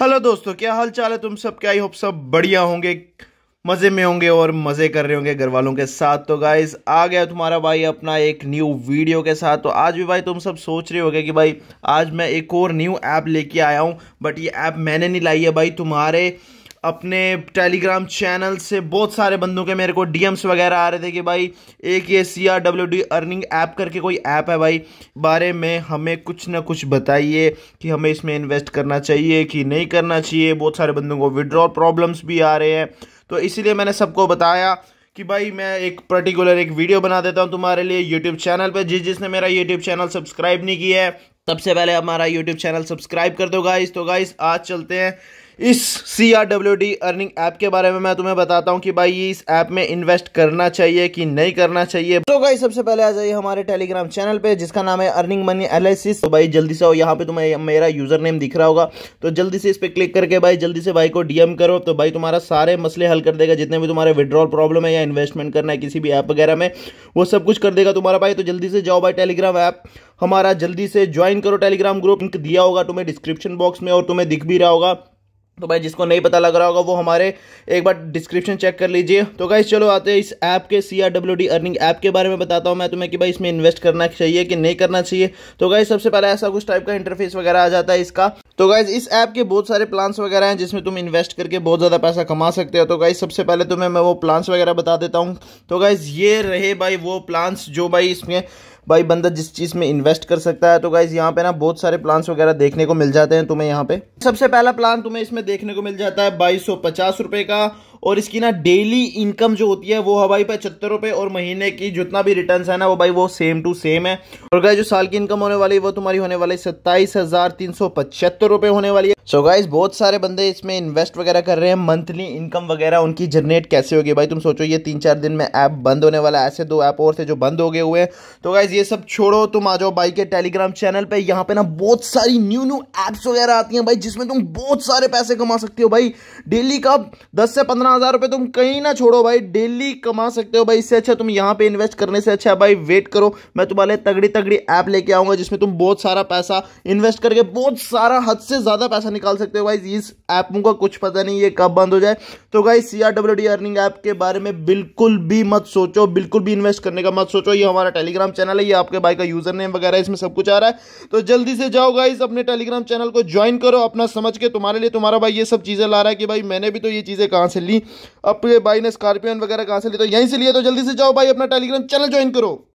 Hello दोस्तों, क्या हाल चाल है तुम सब क्या? आई होप सब बढ़िया होंगे, मज़े में होंगे और मज़े कर रहे होंगे घर वालों के साथ। तो गाइस आ गया तुम्हारा भाई अपना एक न्यू वीडियो के साथ। तो आज भी भाई तुम सब सोच रहे होगे कि भाई आज मैं एक और न्यू ऐप लेके आया हूँ, बट ये ऐप मैंने नहीं लाई है भाई। तुम्हारे अपने टेलीग्राम चैनल से बहुत सारे बंदों के मेरे को डीएम्स वगैरह आ रहे थे कि भाई एक ये CRWD अर्निंग ऐप करके कोई ऐप है भाई, बारे में हमें कुछ ना कुछ बताइए कि हमें इसमें इन्वेस्ट करना चाहिए कि नहीं करना चाहिए। बहुत सारे बंदों को विड्रॉल प्रॉब्लम्स भी आ रहे हैं, तो इसीलिए मैंने सबको बताया कि भाई मैं एक पर्टिकुलर एक वीडियो बना देता हूँ तुम्हारे लिए यूट्यूब चैनल पर। जिसने मेरा यूट्यूब चैनल सब्सक्राइब नहीं किया है, सबसे पहले हमारा यूट्यूब चैनल सब्सक्राइब कर दो गाइस। तो गाइस आज चलते हैं इस CRWD अर्निंग ऐप के बारे में, मैं तुम्हें बताता हूं कि भाई इस ऐप में इन्वेस्ट करना चाहिए कि नहीं करना चाहिए। तो गाइस सबसे पहले आ जाइए हमारे टेलीग्राम चैनल पे जिसका नाम है अर्निंग मनी एनालिसिस। तो भाई जल्दी से हो, यहाँ पे तुम्हें मेरा यूजर नेम दिख रहा होगा, तो जल्दी से इस पर क्लिक करके भाई जल्दी से भाई को डीएम करो। तो भाई तुम्हारा सारे मसले हल कर देगा, जितने भी तुम्हारे विड्रॉल प्रॉब्लम है या इन्वेस्टमेंट करना है किसी भी ऐप वगैरह में, वो सब कुछ कर देगा तुम्हारा भाई। तो जल्दी से जाओ भाई टेलीग्राम ऐप हमारा, जल्दी से ज्वाइन करो टेलीग्राम ग्रुप। लिंक दिया होगा तुम्हें डिस्क्रिप्शन बॉक्स में और तुम्हें दिख भी रहा होगा, तो भाई जिसको नहीं पता लग रहा होगा वो हमारे एक बार डिस्क्रिप्शन चेक कर लीजिए। तो गाइस चलो आते हैं इस ऐप के CRWD अर्निंग ऐप के बारे में बताता हूँ मैं तुम्हें कि भाई इसमें इन्वेस्ट करना चाहिए कि नहीं करना चाहिए। तो गाइस सबसे पहले ऐसा कुछ टाइप का इंटरफेस वगैरह आ जाता है इसका। तो गाइस इस ऐप के बहुत सारे प्लान्स वगैरह हैं जिसमें तुम इन्वेस्ट करके बहुत ज़्यादा पैसा कमा सकते हो। तो गाइस सबसे पहले तुम्हें मैं वो प्लान्स वगैरह बता देता हूँ। तो गाइस ये रहे भाई वो प्लान्स जो भाई इसमें भाई बंदा जिस चीज़ में इन्वेस्ट कर सकता है। तो गाइस यहाँ पे ना बहुत सारे प्लान्स वगैरह देखने को मिल जाते हैं तुम्हें। यहाँ पे सबसे पहला प्लान तुम्हें इसमें देखने को मिल जाता है 2250 रुपये का, और इसकी ना डेली इनकम जो होती है वो है भाई 75 रुपये, और महीने की जितना भी रिटर्न्स है ना वो भाई वो सेम टू सेम है। और गाइस जो साल की इनकम होने वाली है वो तुम्हारी होने वाली 27,375 रुपये होने वाली है। सो गाइस बहुत सारे बंदे इसमें इन्वेस्ट वगैरह कर रहे हैं। मंथली इनकम वगैरह उनकी जनरेट कैसे होगी भाई, तुम सोचो ये 3-4 दिन में ऐप बंद होने वाला है। ऐसे दो ऐप और थे जो बंद हो गए हुए हैं। तो गाइस ये सब छोड़ो, तुम आ जाओ भाई के टेलीग्राम चैनल पे। यहाँ पे ना बहुत सारी न्यू ऐप्स वगैरह आती हैं भाई जिसमें तुम बहुत सारे पैसे कमा सकते हो भाई। डेली का 10 से 15 हज़ार रुपये तुम कहीं ना छोड़ो भाई, डेली कमा सकते हो भाई। इससे अच्छा तुम यहाँ पे इन्वेस्ट करने से अच्छा भाई वेट करो, मैं तुम्हारे तगड़ी ऐप लेके आऊँगा जिसमें तुम बहुत सारा पैसा इन्वेस्ट करके बहुत सारा हद से ज़्यादा पैसा निकाल सकते हो भाई। इस ऐप को कुछ पता नहीं ये कब बंद हो जाए। तो गाइस CRWD अर्निंग ऐप के बारे में बिल्कुल भी मत सोचो, बिल्कुल भी इन्वेस्ट करने का मत सोचो। ये हमारा टेलीग्राम चैनल है, ये आपके भाई का यूजर नेम वगैरह इसमें सब कुछ आ रहा है। तो जल्दी से जाओ गाइस अपने टेलीग्राम चैनल को ज्वाइन करो अपना समझ के। तुम्हारे लिए तुम्हारा भाई ये सब चीजें ला रहा है कि भाई मैंने भी तो ये चीजें कहां से ली, अपने भाई ने स्कॉर्पियन वगैरह कहां से ली, तो यहीं से लिया। तो जल्दी से जाओ भाई अपना टेलीग्राम चैनल ज्वाइन करो।